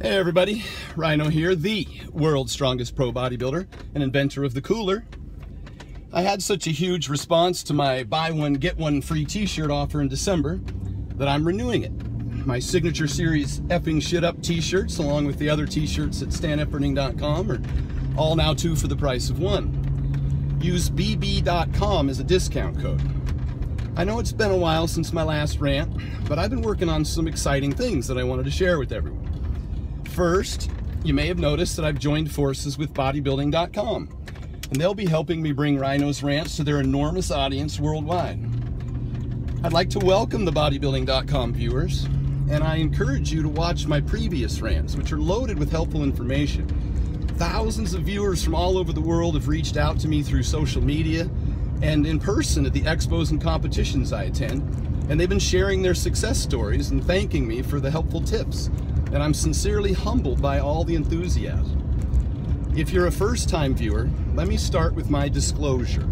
Hey everybody, Rhino here, the world's strongest pro bodybuilder and inventor of the cooler. I had such a huge response to my buy one, get one free t-shirt offer in December that I'm renewing it. My signature series effing shit up t-shirts along with the other t-shirts at StanEpperning.com are all now two for the price of one. Use bb.com as a discount code. I know it's been a while since my last rant, but I've been working on some exciting things that I wanted to share with everyone. First, you may have noticed that I've joined forces with Bodybuilding.com, and they'll be helping me bring Rhino's rants to their enormous audience worldwide. I'd like to welcome the Bodybuilding.com viewers, and I encourage you to watch my previous rants, which are loaded with helpful information. Thousands of viewers from all over the world have reached out to me through social media and in person at the expos and competitions I attend, and they've been sharing their success stories and thanking me for the helpful tips, and I'm sincerely humbled by all the enthusiasm. If you're a first-time viewer, let me start with my disclosure.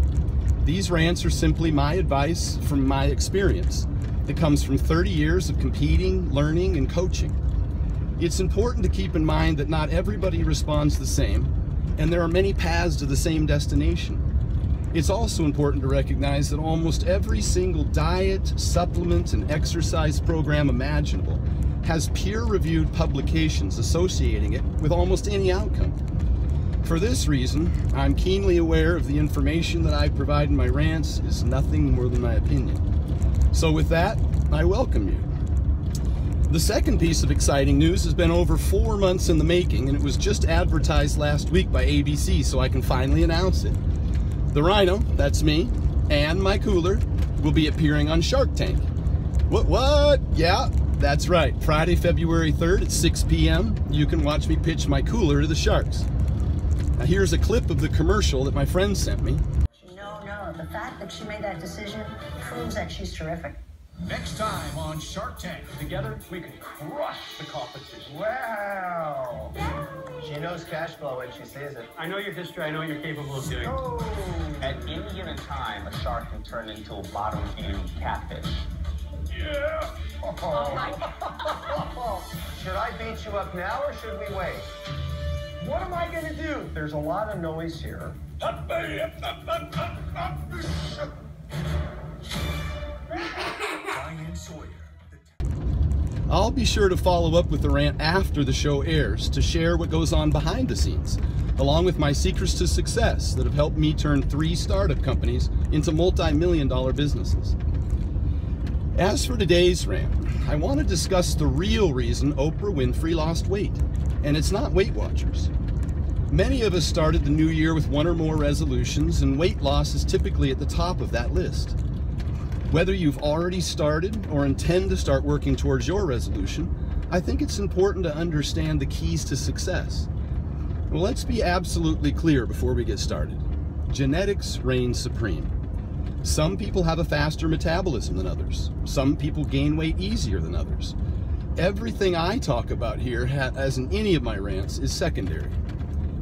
These rants are simply my advice from my experience that comes from 30 years of competing, learning, and coaching. It's important to keep in mind that not everybody responds the same, and there are many paths to the same destination. It's also important to recognize that almost every single diet, supplement, and exercise program imaginable has peer-reviewed publications associating it with almost any outcome. For this reason, I'm keenly aware of the information that I provide in my rants is nothing more than my opinion. So with that, I welcome you. The second piece of exciting news has been over 4 months in the making, and it was just advertised last week by ABC, so I can finally announce it. The Rhino, that's me, and my cooler will be appearing on Shark Tank. What? Yeah, that's right. Friday, February 3rd at 6 p.m., you can watch me pitch my cooler to the sharks. Now here's a clip of the commercial that my friend sent me. No, the fact that she made that decision proves that she's terrific. Next time on Shark Tank, together we can crush the competition. Wow! She knows cash flow when she sees it. I know your history, I know you're capable of doing. Oh. At any given time, a shark can turn into a bottom-feeding catfish. Yeah! Oh my God. Should I beat you up now or should we wait? What am I gonna do? There's a lot of noise here. I'll be sure to follow up with the rant after the show airs to share what goes on behind the scenes, along with my secrets to success that have helped me turn 3 startup companies into multi-million-dollar businesses. As for today's rant, I want to discuss the real reason Oprah Winfrey lost weight, and it's not Weight Watchers. Many of us started the new year with one or more resolutions, and weight loss is typically at the top of that list. Whether you've already started or intend to start working towards your resolution, I think it's important to understand the keys to success. Well, let's be absolutely clear before we get started. Genetics reigns supreme. Some people have a faster metabolism than others. Some people gain weight easier than others. Everything I talk about here, as in any of my rants, is secondary.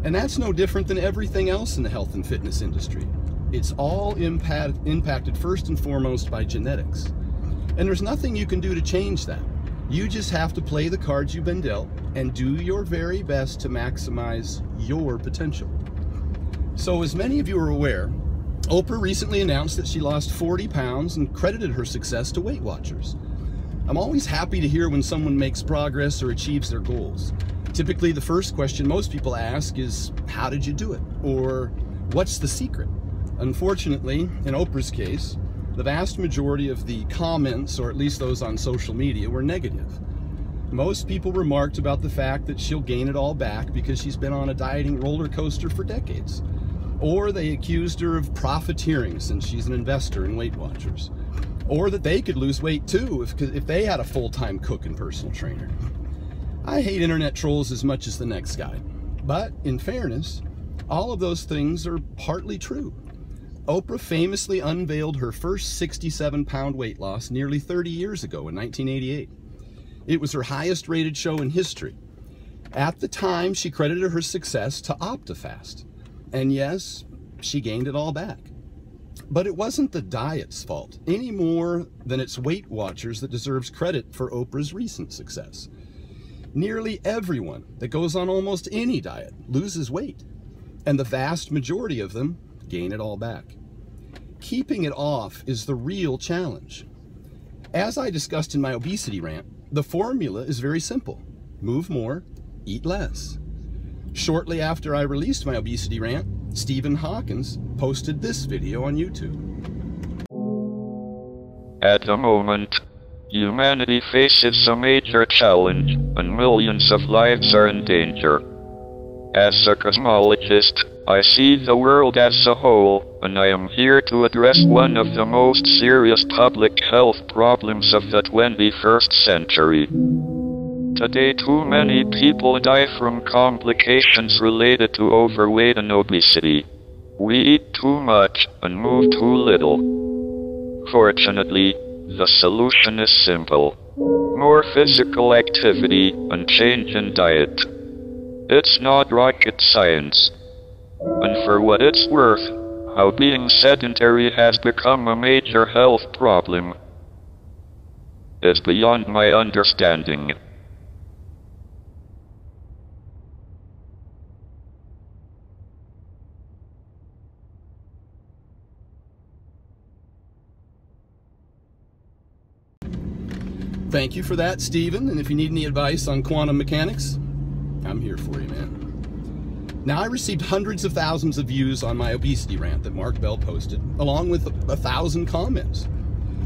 And that's no different than everything else in the health and fitness industry. It's all impacted first and foremost by genetics. And there's nothing you can do to change that. You just have to play the cards you've been dealt and do your very best to maximize your potential. So as many of you are aware, Oprah recently announced that she lost 40 pounds and credited her success to Weight Watchers. I'm always happy to hear when someone makes progress or achieves their goals. Typically, the first question most people ask is, how did you do it? Or, what's the secret? Unfortunately, in Oprah's case, the vast majority of the comments, or at least those on social media, were negative. Most people remarked about the fact that she'll gain it all back because she's been on a dieting roller coaster for decades. Or they accused her of profiteering since she's an investor in Weight Watchers. Or that they could lose weight too if they had a full-time cook and personal trainer. I hate internet trolls as much as the next guy, but in fairness, all of those things are partly true. Oprah famously unveiled her first 67-pound weight loss nearly 30 years ago in 1988. It was her highest-rated show in history. At the time, she credited her success to Optifast. And yes, she gained it all back. But it wasn't the diet's fault, any more than it's Weight Watchers that deserves credit for Oprah's recent success. Nearly everyone that goes on almost any diet loses weight, and the vast majority of them gain it all back. Keeping it off is the real challenge. As I discussed in my obesity rant, the formula is very simple. Move more, eat less. Shortly after I released my obesity rant, Stephen Hawkins posted this video on YouTube. At the moment, humanity faces a major challenge, and millions of lives are in danger. As a cosmologist, I see the world as a whole, and I am here to address one of the most serious public health problems of the 21st century. Today, too many people die from complications related to overweight and obesity. We eat too much and move too little. Fortunately, the solution is simple. More physical activity and change in diet. It's not rocket science. And for what it's worth, how being sedentary has become a major health problem is beyond my understanding. Thank you for that, Stephen, and if you need any advice on quantum mechanics, I'm here for you, man. Now, I received hundreds of thousands of views on my obesity rant that Mark Bell posted, along with 1,000 comments.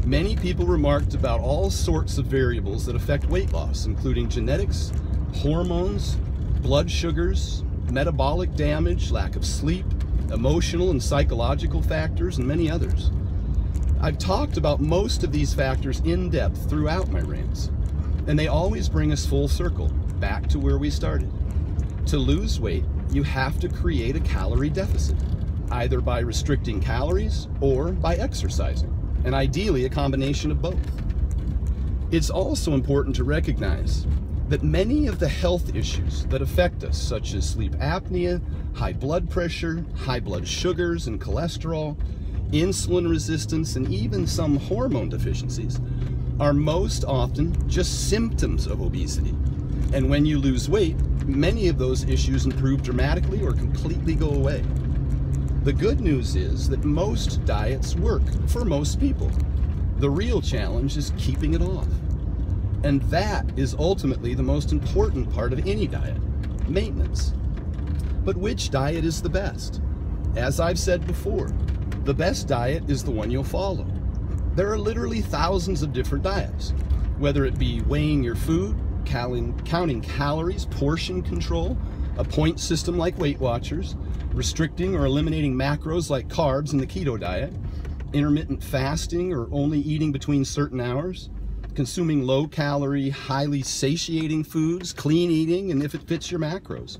Many people remarked about all sorts of variables that affect weight loss, including genetics, hormones, blood sugars, metabolic damage, lack of sleep, emotional and psychological factors, and many others. I've talked about most of these factors in depth throughout my rants, and they always bring us full circle, back to where we started. To lose weight, you have to create a calorie deficit, either by restricting calories or by exercising, and ideally a combination of both. It's also important to recognize that many of the health issues that affect us, such as sleep apnea, high blood pressure, high blood sugars and cholesterol, insulin resistance, and even some hormone deficiencies, are most often just symptoms of obesity. And when you lose weight, many of those issues improve dramatically or completely go away. The good news is that most diets work for most people. The real challenge is keeping it off. And that is ultimately the most important part of any diet, maintenance. But which diet is the best? As I've said before, the best diet is the one you'll follow. There are literally thousands of different diets, whether it be weighing your food, counting calories, portion control, a point system like Weight Watchers, restricting or eliminating macros like carbs in the keto diet, intermittent fasting or only eating between certain hours, consuming low-calorie, highly satiating foods, clean eating, and if it fits your macros.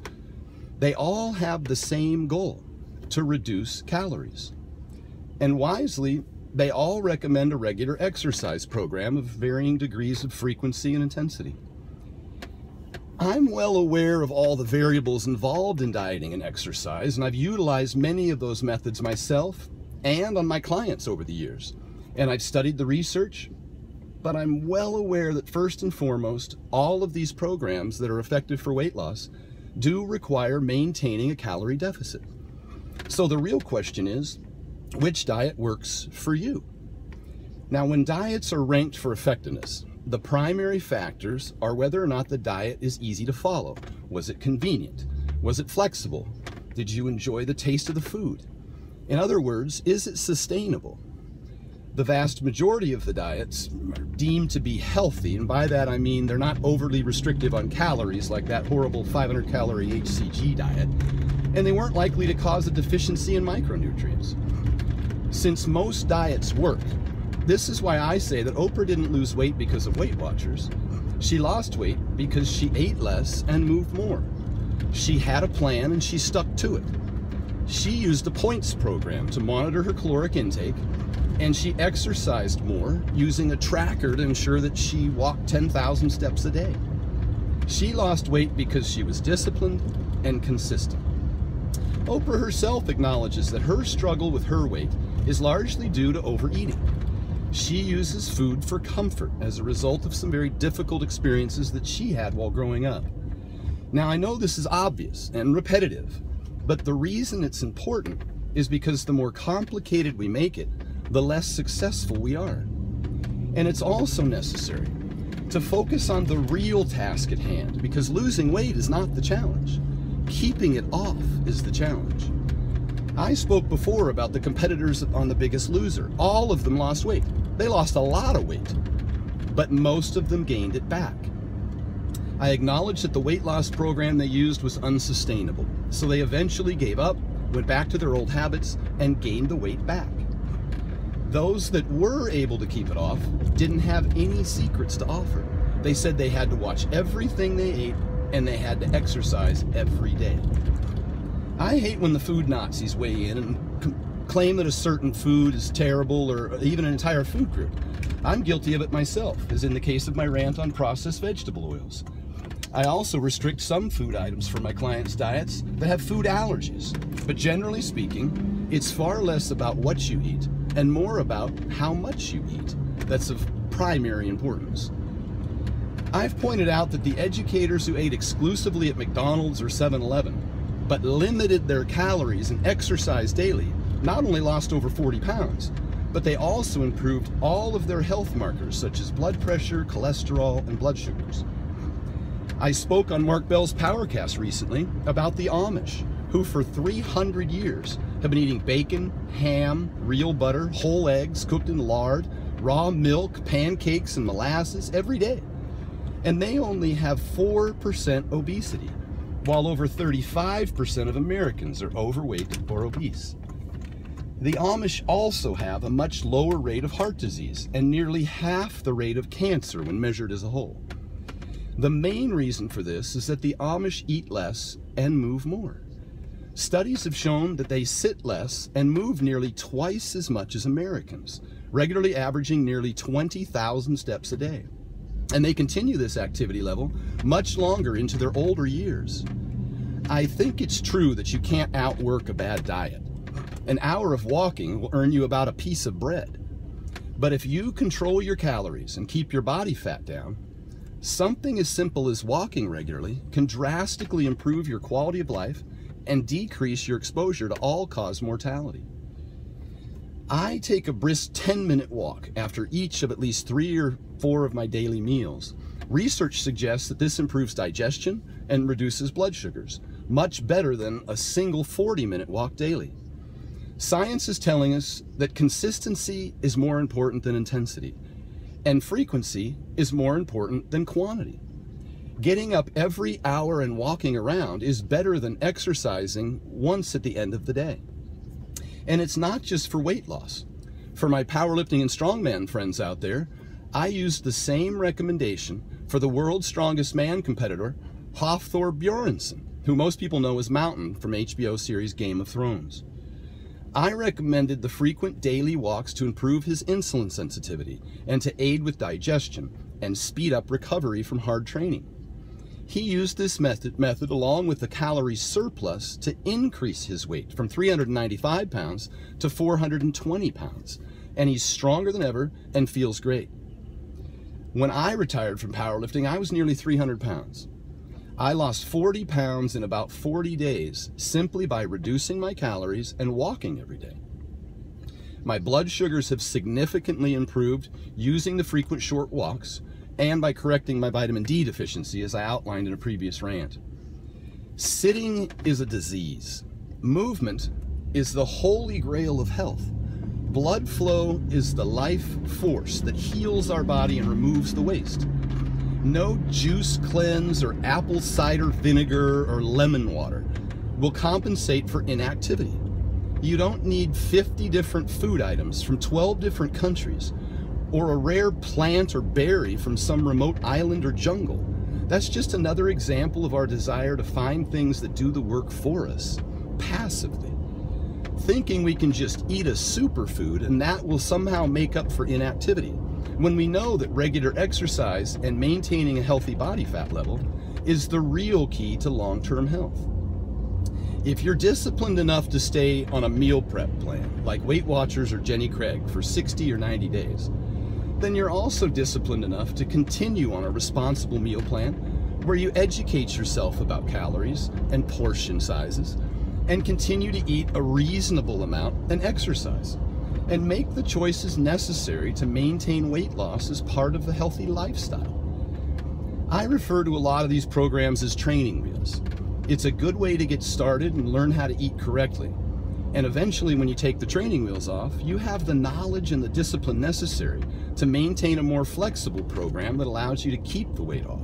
They all have the same goal: to reduce calories. And wisely, they all recommend a regular exercise program of varying degrees of frequency and intensity. I'm well aware of all the variables involved in dieting and exercise, and I've utilized many of those methods myself and on my clients over the years. And I've studied the research, but I'm well aware that first and foremost, all of these programs that are effective for weight loss do require maintaining a calorie deficit. So the real question is, which diet works for you? Now, when diets are ranked for effectiveness, the primary factors are whether or not the diet is easy to follow. Was it convenient? Was it flexible? Did you enjoy the taste of the food? In other words, is it sustainable? The vast majority of the diets are deemed to be healthy, and by that I mean they're not overly restrictive on calories like that horrible 500-calorie HCG diet, and they weren't likely to cause a deficiency in micronutrients. Since most diets work, this is why I say that Oprah didn't lose weight because of Weight Watchers. She lost weight because she ate less and moved more. She had a plan and she stuck to it. She used a points program to monitor her caloric intake, and she exercised more using a tracker to ensure that she walked 10,000 steps a day. She lost weight because she was disciplined and consistent. Oprah herself acknowledges that her struggle with her weight is largely due to overeating. She uses food for comfort as a result of some very difficult experiences that she had while growing up. Now, I know this is obvious and repetitive, but the reason it's important is because the more complicated we make it, the less successful we are. And it's also necessary to focus on the real task at hand, because losing weight is not the challenge. Keeping it off is the challenge. I spoke before about the competitors on The Biggest Loser. All of them lost weight. They lost a lot of weight, but most of them gained it back. I acknowledge that the weight loss program they used was unsustainable, so they eventually gave up, went back to their old habits, and gained the weight back. Those that were able to keep it off didn't have any secrets to offer. They said they had to watch everything they ate, and they had to exercise every day. I hate when the food Nazis weigh in and claim that a certain food is terrible, or even an entire food group. I'm guilty of it myself, as in the case of my rant on processed vegetable oils. I also restrict some food items for my clients' diets that have food allergies, but generally speaking, it's far less about what you eat and more about how much you eat that's of primary importance. I've pointed out that the educators who ate exclusively at McDonald's or 7-Eleven but limited their calories and exercised daily, not only lost over 40 pounds, but they also improved all of their health markers, such as blood pressure, cholesterol, and blood sugars. I spoke on Mark Bell's PowerCast recently about the Amish, who for 300 years have been eating bacon, ham, real butter, whole eggs cooked in lard, raw milk, pancakes, and molasses every day. And they only have 4% obesity, while over 35% of Americans are overweight or obese. The Amish also have a much lower rate of heart disease and nearly half the rate of cancer when measured as a whole. The main reason for this is that the Amish eat less and move more. Studies have shown that they sit less and move nearly twice as much as Americans, regularly averaging nearly 20,000 steps a day. And they continue this activity level much longer into their older years. I think it's true that you can't outwork a bad diet. An hour of walking will earn you about a piece of bread. But if you control your calories and keep your body fat down, something as simple as walking regularly can drastically improve your quality of life and decrease your exposure to all-cause mortality. I take a brisk 10-minute walk after each of at least 3 or 4 of my daily meals. Research suggests that this improves digestion and reduces blood sugars, much better than a single 40-minute walk daily. Science is telling us that consistency is more important than intensity, and frequency is more important than quantity. Getting up every hour and walking around is better than exercising once at the end of the day. And it's not just for weight loss. For my powerlifting and strongman friends out there, I used the same recommendation for the world's strongest man competitor, Hafthor Bjornsson, who most people know as Mountain from HBO series Game of Thrones. I recommended the frequent daily walks to improve his insulin sensitivity and to aid with digestion and speed up recovery from hard training. He used this method along with the calorie surplus to increase his weight from 395 pounds to 420 pounds, and he's stronger than ever and feels great. When I retired from powerlifting, I was nearly 300 pounds. I lost 40 pounds in about 40 days simply by reducing my calories and walking every day. My blood sugars have significantly improved using the frequent short walks, and by correcting my vitamin D deficiency, as I outlined in a previous rant. Sitting is a disease. Movement is the holy grail of health. Blood flow is the life force that heals our body and removes the waste. No juice cleanse or apple cider vinegar or lemon water will compensate for inactivity. You don't need 50 different food items from 12 different countries, or a rare plant or berry from some remote island or jungle. That's just another example of our desire to find things that do the work for us, passively. Thinking we can just eat a superfood and that will somehow make up for inactivity, when we know that regular exercise and maintaining a healthy body fat level is the real key to long-term health. If you're disciplined enough to stay on a meal prep plan, like Weight Watchers or Jenny Craig, for 60 or 90 days, then you're also disciplined enough to continue on a responsible meal plan where you educate yourself about calories and portion sizes and continue to eat a reasonable amount and exercise and make the choices necessary to maintain weight loss as part of the healthy lifestyle. I refer to a lot of these programs as training wheels. It's a good way to get started and learn how to eat correctly. And eventually, when you take the training wheels off, you have the knowledge and the discipline necessary to maintain a more flexible program that allows you to keep the weight off.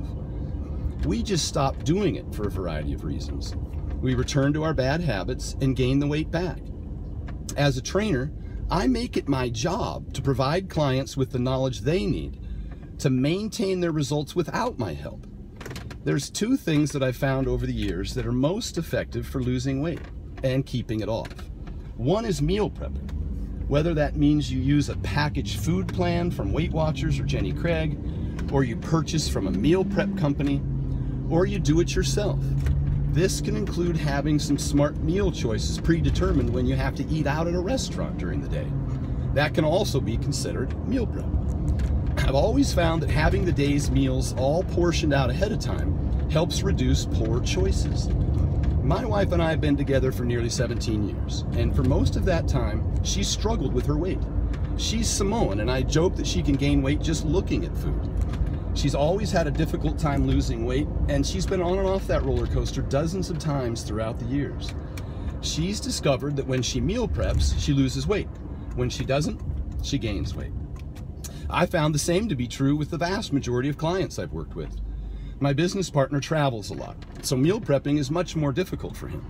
We just stopped doing it for a variety of reasons. We return to our bad habits and gain the weight back. As a trainer, I make it my job to provide clients with the knowledge they need to maintain their results without my help. There's two things that I've found over the years that are most effective for losing weight and keeping it off. One is meal prepping. Whether that means you use a packaged food plan from Weight Watchers or Jenny Craig, or you purchase from a meal prep company, or you do it yourself. This can include having some smart meal choices predetermined when you have to eat out at a restaurant during the day. That can also be considered meal prep. I've always found that having the day's meals all portioned out ahead of time helps reduce poor choices. My wife and I have been together for nearly 17 years, and for most of that time, she struggled with her weight. She's Samoan, and I joke that she can gain weight just looking at food. She's always had a difficult time losing weight, and she's been on and off that roller coaster dozens of times throughout the years. She's discovered that when she meal preps, she loses weight. When she doesn't, she gains weight. I found the same to be true with the vast majority of clients I've worked with. My business partner travels a lot, so meal prepping is much more difficult for him.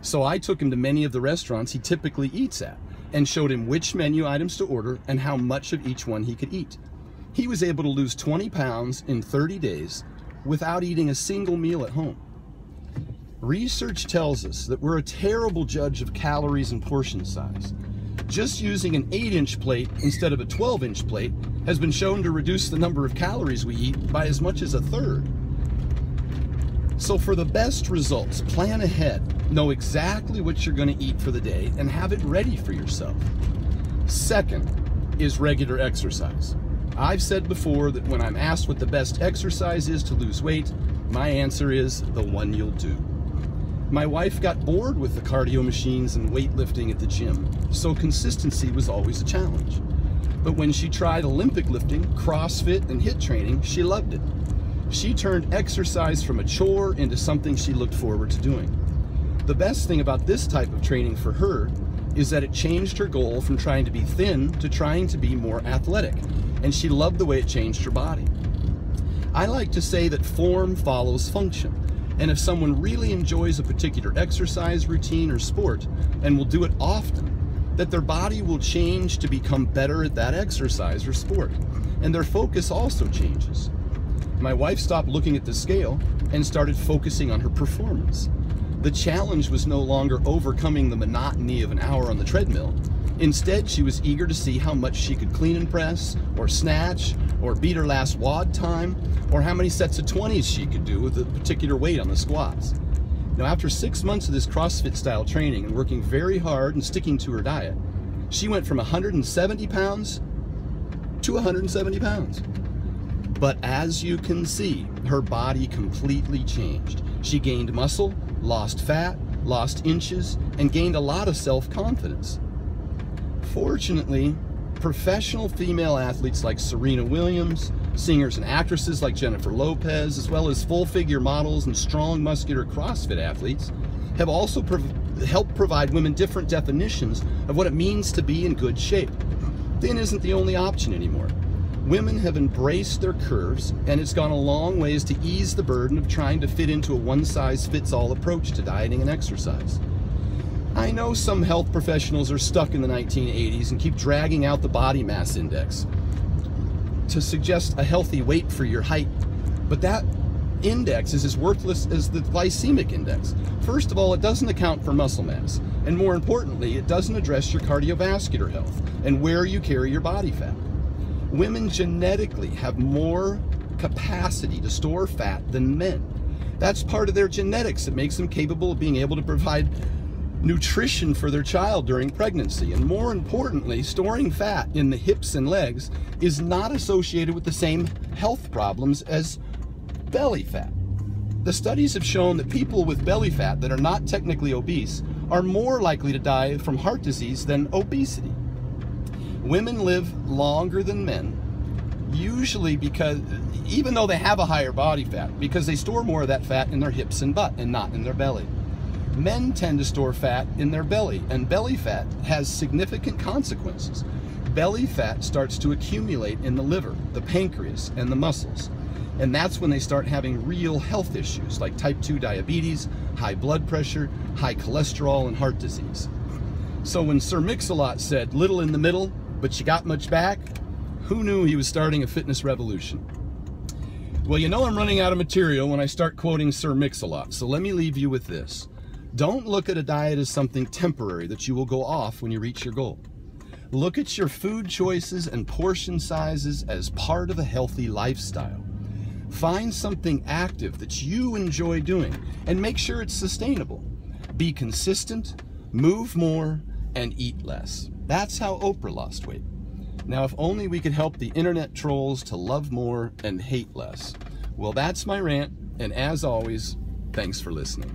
So I took him to many of the restaurants he typically eats at and showed him which menu items to order and how much of each one he could eat. He was able to lose 20 pounds in 30 days without eating a single meal at home. Research tells us that we're a terrible judge of calories and portion size. Just using an 8-inch plate instead of a 12-inch plate has been shown to reduce the number of calories we eat by as much as a third. So for the best results, plan ahead, know exactly what you're going to eat for the day, and have it ready for yourself. Second is regular exercise. I've said before that when I'm asked what the best exercise is to lose weight, my answer is the one you'll do. My wife got bored with the cardio machines and weightlifting at the gym, so consistency was always a challenge. But when she tried Olympic lifting, CrossFit, and HIIT training, she loved it. She turned exercise from a chore into something she looked forward to doing. The best thing about this type of training for her is that it changed her goal from trying to be thin to trying to be more athletic, and she loved the way it changed her body. I like to say that form follows function, and if someone really enjoys a particular exercise, routine, or sport, and will do it often, that their body will change to become better at that exercise or sport, and their focus also changes. My wife stopped looking at the scale and started focusing on her performance. The challenge was no longer overcoming the monotony of an hour on the treadmill. Instead, she was eager to see how much she could clean and press, or snatch, or beat her last WOD time, or how many sets of 20s she could do with a particular weight on the squats. Now, after 6 months of this CrossFit-style training and working very hard and sticking to her diet, she went from 170 pounds to 170 pounds. But as you can see, her body completely changed. She gained muscle, lost fat, lost inches, and gained a lot of self-confidence. Fortunately, professional female athletes like Serena Williams, singers and actresses like Jennifer Lopez, as well as full-figure models and strong, muscular CrossFit athletes have also helped provide women different definitions of what it means to be in good shape. Thin isn't the only option anymore. Women have embraced their curves, and it's gone a long ways to ease the burden of trying to fit into a one-size-fits-all approach to dieting and exercise. I know some health professionals are stuck in the 1980s and keep dragging out the body mass index to suggest a healthy weight for your height, but that index is as worthless as the glycemic index. First of all, it doesn't account for muscle mass, and more importantly, it doesn't address your cardiovascular health and where you carry your body fat. Women genetically have more capacity to store fat than men, That's part of their genetics that makes them capable of being able to provide nutrition for their child during pregnancy. And more importantly, storing fat in the hips and legs is not associated with the same health problems as belly fat. The studies have shown that people with belly fat that are not technically obese are more likely to die from heart disease than obesity. Women live longer than men, usually because, even though they have a higher body fat, because they store more of that fat in their hips and butt and not in their belly. Men tend to store fat in their belly, and belly fat has significant consequences. Belly fat starts to accumulate in the liver, the pancreas, and the muscles. And that's when they start having real health issues like type 2 diabetes, high blood pressure, high cholesterol, and heart disease. So when Sir Mix-a-Lot said, "Little in the middle, but you got much back," who knew he was starting a fitness revolution? Well, you know I'm running out of material when I start quoting Sir Mix-a-Lot, so let me leave you with this. Don't look at a diet as something temporary that you will go off when you reach your goal. Look at your food choices and portion sizes as part of a healthy lifestyle. Find something active that you enjoy doing and make sure it's sustainable. Be consistent, move more, and eat less. That's how Oprah lost weight. Now, if only we could help the internet trolls to love more and hate less. Well, that's my rant, and as always, thanks for listening.